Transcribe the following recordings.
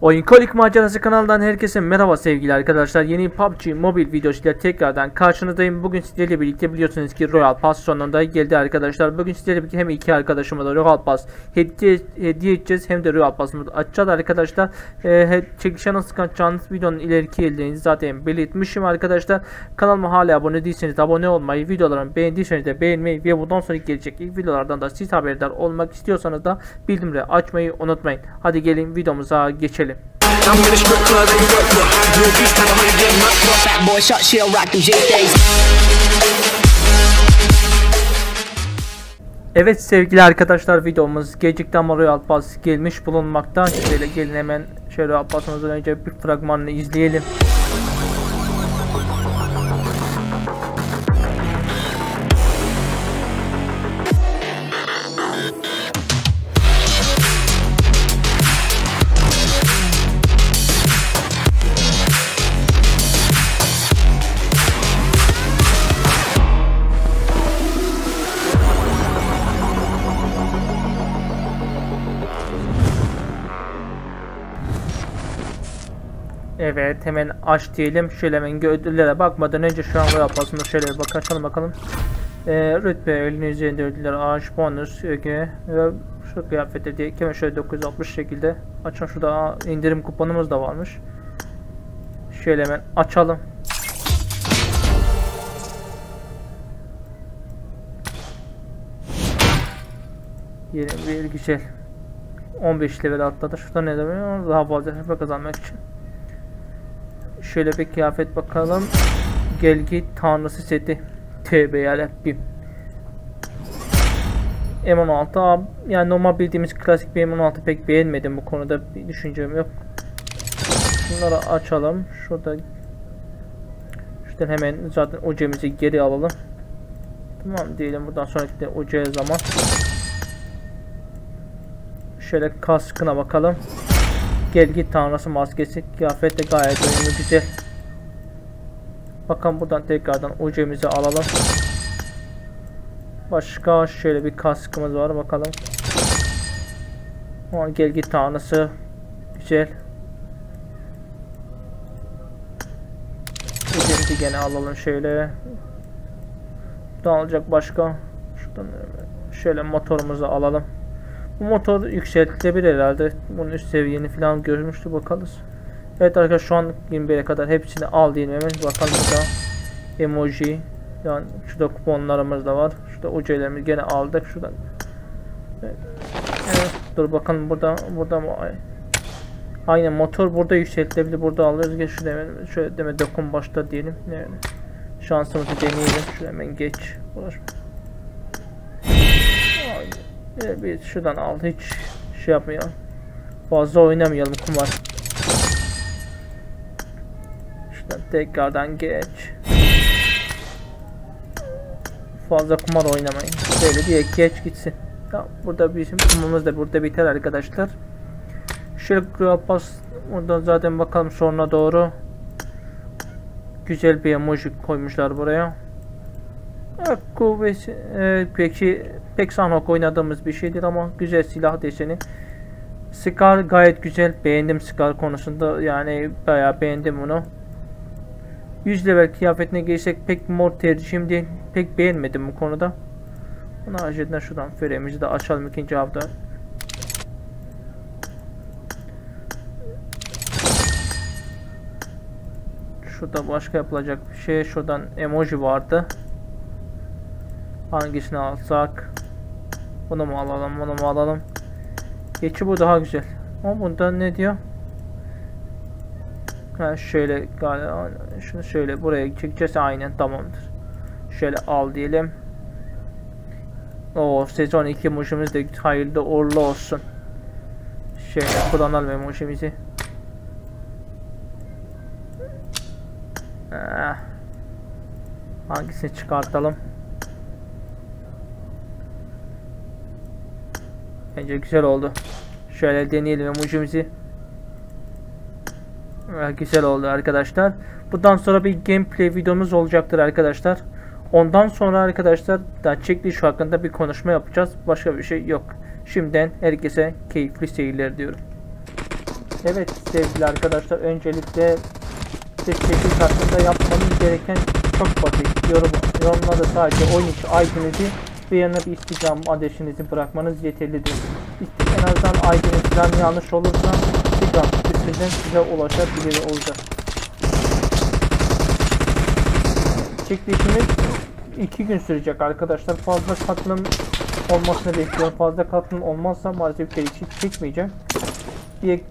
Oyunkolik Macerası kanalından herkese merhaba sevgili arkadaşlar. Yeni PUBG Mobile videosuyla tekrardan karşınızdayım. Bugün sizlerle birlikte biliyorsunuz ki Royal Pass sonunda geldi arkadaşlar. Bugün sizlerle birlikte hem iki arkadaşıma da Royal Pass hediye edeceğiz. Hem de Royal Pass'ımızı açacağız arkadaşlar. Çekilişe nasıl kaçacağınız videonun ileriki yerlerini zaten belirtmişim arkadaşlar. Kanalıma hala abone değilseniz abone olmayı, videolarımı beğendiyseniz de beğenmeyi ve bundan sonra gelecek ilk videolardan da siz haberdar olmak istiyorsanız da bildirimleri açmayı unutmayın. Hadi gelin videomuza geçelim. Evet sevgili arkadaşlar, videomuz gecikti ama Royal Pass gelmiş bulunmakta. Şöyle gelin hemen şöyle Royal Pass'ımızdan önce bir fragmanını izleyelim. Evet hemen aç diyelim. Şöyle hemen ödüllere bakmadan önce şu an Royal Pass'ımda şöyle bak açalım bakalım. Rütbe elinin üzerinde ödüller, ağaç, bonus, öge ve şu kıyafetleri diye hemen şöyle 960 şekilde açalım. Şurada indirim kuponumuz da varmış. Şöyle hemen açalım. Yine bir güzel 15 level atladı. Şurada ne demiyor? Daha fazla hesap kazanmak için. Şöyle bir kıyafet bakalım. Gelgi tanrısı seti. Tövbe yarabbim. M16 abi. Yani normal bildiğimiz klasik bir M16 pek beğenmedim. Bu konuda bir düşüncem yok. Bunları açalım. Şuradan hemen zaten ocağımızı geri alalım. Tamam diyelim. Buradan sonraki de ocağı zaman. Şöyle kaskına bakalım. Gelgi tanrısı maskesi, kıyafet de gayet önemli, güzel. Bakın buradan tekrardan ocağımızı alalım. Başka şöyle bir kaskımız var bakalım. Gelgi tanrısı güzel. Ocağımızı gene alalım şöyle. Ne alacak başka? Şuradan şöyle motorumuzu alalım. Bu motor yükseltilebilir herhalde. Bunun üst seviyeni falan görmüştü, bakarız. Evet arkadaşlar, şu an 21'e kadar hepsini al diyelim hemen. Bakalım burada emoji. Yani şurada kuponlarımız da var. Şurada ojelerimizi gene aldık şuradan. Evet. Dur bakalım burada mı? Aynen, motor burada yükseltilebilir. Burada alırız. Geç şurada hemen. Şöyle deme dokun başta diyelim. Yani şansımızı deneyelim. Şurada hemen geç. Uğraşma. Bir şuradan al, hiç şey yapmayalım, fazla oynamayalım kumar. Şuradan tekrardan geç, fazla kumar oynamayın, böyle diye geç gitsin. Tamam, burada bizim kumumuz da burada biter arkadaşlar. Şöyle Royal Pass buradan zaten bakalım sonuna doğru. Güzel bir emoji koymuşlar buraya. Kuvveti pek sanhok oynadığımız bir şeydir ama güzel silah deseni. Scar gayet güzel, beğendim Scar konusunda, yani bayağı beğendim onu. 100 level kıyafetine geçsek pek mor tercihim değil, pek beğenmedim bu konuda. Bunun haricinde şuradan fremizi de açalım ikinci hafta. Şurada başka yapılacak bir şey, şuradan emoji vardı. Hangisini alsak? Bunu mu alalım? Bunu mu alalım? Geçi bu daha güzel. Ama bunda ne diyor? Ha şöyle galiba şunu şöyle buraya çekeceğiz. Aynen, tamamdır. Şöyle al diyelim. O sezon 2 muşumuz da hayırlı uğurlu olsun. Şöyle kullanalım muşumuzu. Hangisini çıkartalım? Bence güzel oldu. Şöyle deneyelim emojimizi. Güzel oldu arkadaşlar. Bundan sonra bir gameplay videomuz olacaktır arkadaşlar. Ondan sonra arkadaşlar daha çekiliş hakkında bir konuşma yapacağız. Başka bir şey yok. Şimdiden herkese keyifli seyirler diyorum. Evet sevgili arkadaşlar, öncelikle çekiş hakkında yapmanız gereken çok basit. Yorumlarda sadece oyun içi ID'nizi ve yanına bir isticam adresinizi bırakmanız yeterlidir. En azından ID'niz yanlış olursa isticam adresinden size ulaşabilir olacak. Çekilişimiz 2 gün sürecek arkadaşlar. Fazla katılım olmasını bekliyorum. Fazla katılım olmazsa maalesef çekilişi çekmeyeceğim.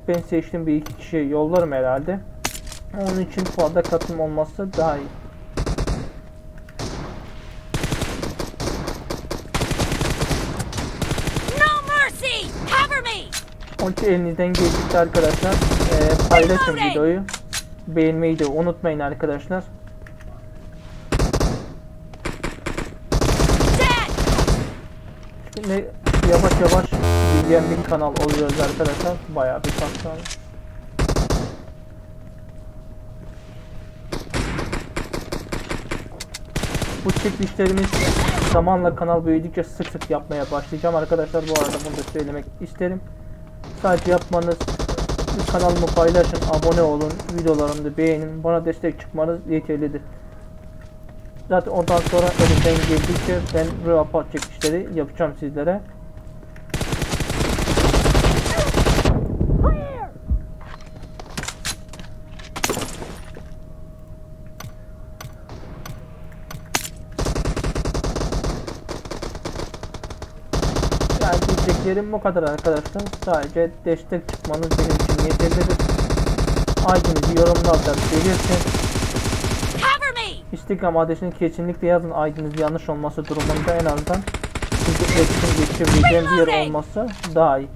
Ben seçtim, bir iki kişi yollarım herhalde. Onun için fazla katılım olmazsa daha iyi. Onun için elinizden geçtikçe arkadaşlar paylaşın videoyu. Beğenmeyi de unutmayın arkadaşlar. Şimdi yavaş yavaş büyüyen bir kanal oluyoruz arkadaşlar. Bayağı bir kanal. Bu çekilişlerimiz zamanla kanal büyüdükçe sık sık yapmaya başlayacağım arkadaşlar. Bu arada bunu da söylemek isterim. Sadece yapmanız, kanalımı paylaşın, abone olun, videolarımı beğenin, bana destek çıkmanız yeterlidir. Zaten ondan sonra elimden geldikçe ben rapor çekişleri yapacağım sizlere. Yani diyeceklerim bu kadar arkadaşlar. Sadece destek çıkmanız benim için yeterlidir. Aydın'ı yorumlarda belirtin. İstikam adresini kesinlikle yazın. ID'niz yanlış olması durumunda en azından sizi etkin geçebileceğim bir yer olması daha iyi.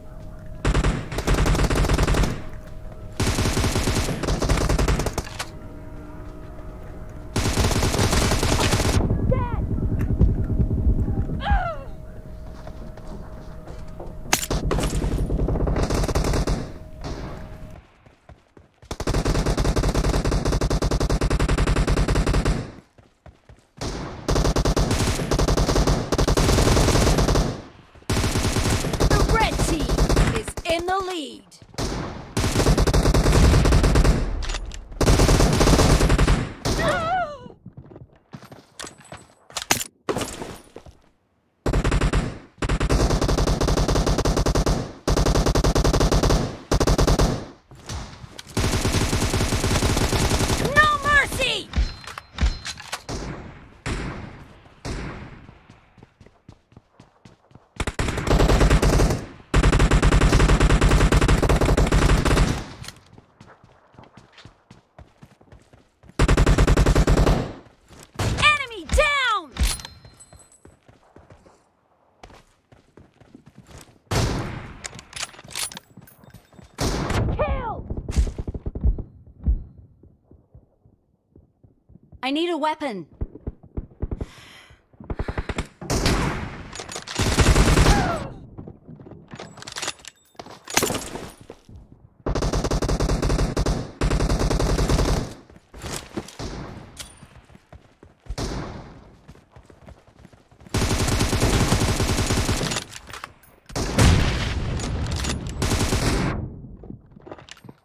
I need a weapon.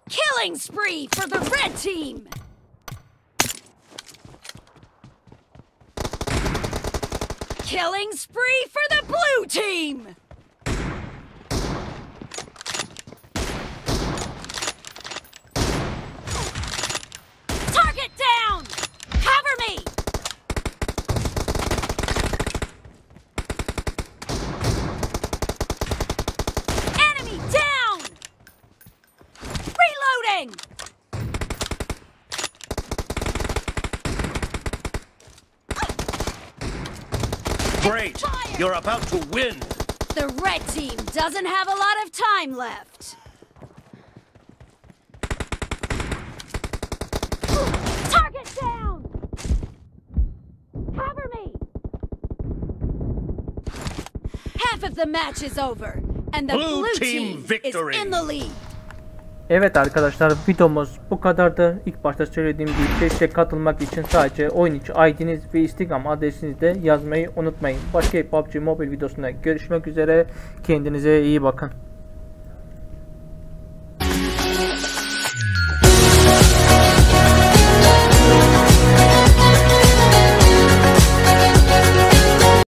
Killing spree for the red team. Killing spree for the blue team! Target down! Cover me! Enemy down! Reloading! Great! You're about to win! The red team doesn't have a lot of time left. Target down! Cover me! Half of the match is over, and the blue team is in the lead. Evet arkadaşlar, videomuz bu kadardı. İlk başta söylediğim gibi Twitch'e katılmak için sadece oyun içi ID'niz ve Instagram adresinizi de yazmayı unutmayın. Başka PUBG Mobile videosunda görüşmek üzere. Kendinize iyi bakın.